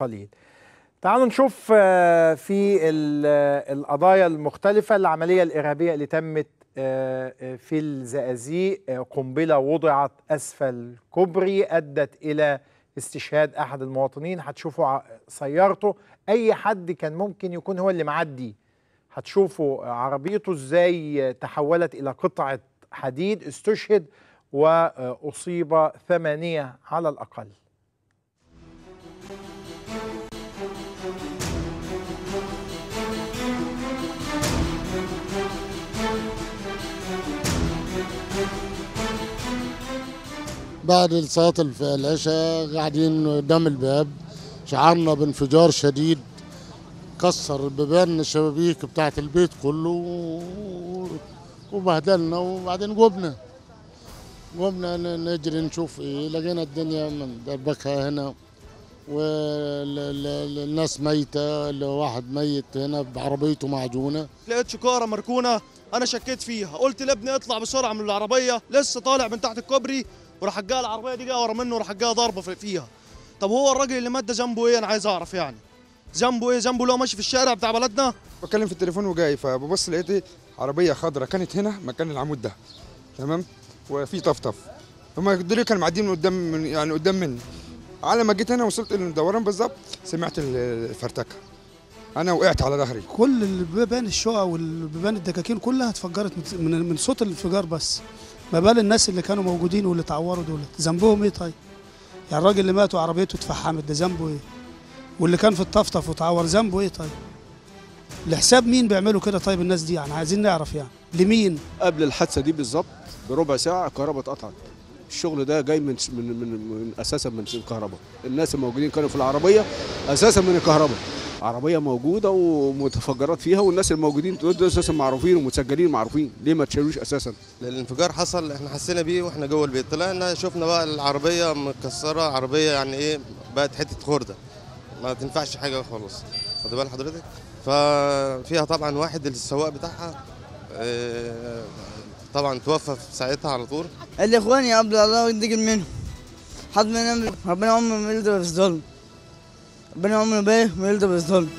قليل. تعالوا نشوف في القضايا المختلفة. العملية الإرهابية اللي تمت في الزقازيق، قنبلة وضعت أسفل كوبري أدت إلى استشهاد أحد المواطنين، هتشوفوا سيارته. أي حد كان ممكن يكون هو اللي معدي هتشوفوا عربيته إزاي تحولت إلى قطعة حديد. استشهد وأصيب 8 على الأقل. بعد صلاة العشاء قاعدين قدام الباب، شعرنا بانفجار شديد كسر بيبان الشبابيك بتاعت البيت كله وبهدلنا، وبعدين قمنا نجري نشوف ايه. لقينا الدنيا من دربكها هنا، والناس ميتة، الواحد ميت هنا بعربيته معجونة. لقيت شكارة مركونة، أنا شكيت فيها، قلت لابني اطلع بسرعة من العربية، لسه طالع من تحت الكوبري وراح جايه العربية دي جايه ورا منه وراح جايه ضربة فيها. طب هو الراجل اللي مات ده ذنبه ايه؟ أنا عايز أعرف يعني ذنبه ايه؟ ذنبه اللي هو ماشي في الشارع بتاع بلدنا؟ بتكلم في التليفون وجاي، فببص لقيت عربية خضراء كانت هنا مكان العمود ده، تمام؟ وفي طفطف، هما دول كانوا معديين من قدام، يعني قدام مني. على ما جيت هنا وصلت للدوران بالظبط سمعت الفرتكه، انا وقعت على ظهري. كل البيبان الشقق والبيبان الدكاكين كلها اتفجرت من صوت الانفجار بس، ما بال الناس اللي كانوا موجودين واللي اتعوروا دول ذنبهم ايه؟ طيب يعني الراجل اللي مات وعربيته اتفحمت ده ذنبه ايه؟ واللي كان في الطفطف واتعور ذنبه ايه؟ طيب لحساب مين بيعملوا كده؟ طيب الناس دي يعني عايزين نعرف يعني لمين. قبل الحادثه دي بالظبط بربع ساعه الكهرباء اتقطعت. الشغل ده جاي من من من, من اساسا من الكهرباء. الناس الموجودين كانوا في العربيه اساسا من الكهرباء، عربيه موجوده ومتفجرات فيها، والناس الموجودين دول اساسا معروفين ومتسجلين معروفين، ليه ما تشالوش اساسا؟ الانفجار حصل احنا حسينا بيه واحنا جوه البيت، طلعنا شفنا بقى العربيه متكسره، عربيه يعني ايه بقت حته خرده ما تنفعش حاجه خالص، خد بال حضرتك. ففيها طبعا واحد السواق بتاعها طبعا توفى في ساعتها على طول. قال لي اخواني يا عبد الله ينتقم منهم، حد منهم ربنا عمره ما يلدى بالظلم، ربنا عمره ما يلدى بالظلم.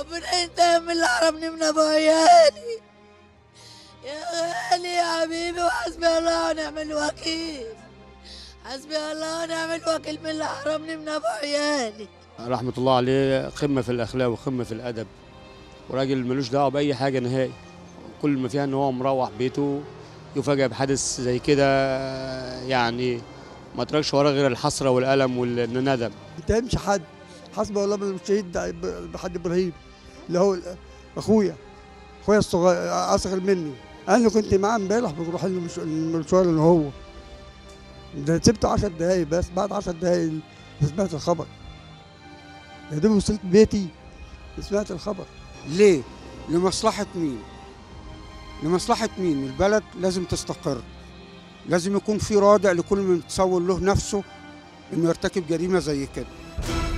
ربنا انتهى من اللي حرمني من ابو عيالي يا غالي يا حبيبي، وحسبي الله ونعم الوكيل، حسبي الله ونعم الوكيل من اللي حرمني من ابو عيالي. رحمه الله عليه، قمه في الاخلاق وقمه في الادب، وراجل ملوش دعوه باي حاجه نهائي. كل ما فيها ان هو مروح بيته يفاجئ بحادث زي كده، يعني ما تركش وراه غير الحسره والالم والندم. ما تهمش حد، حسبي الله ونعم الشهيد بحد ابراهيم اللي هو اخويا الصغير اصغر مني، انا كنت معاه امبارح بروح له المشوار اللي هو ده، سبته 10 دقايق بس، بعد 10 دقايق سمعت الخبر، يا دوب وصلت بيتي سمعت الخبر. ليه؟ لمصلحة مين؟ لمصلحة مين؟ البلد لازم تستقر، لازم يكون في رادع لكل من تسول له نفسه انه يرتكب جريمة زي كده.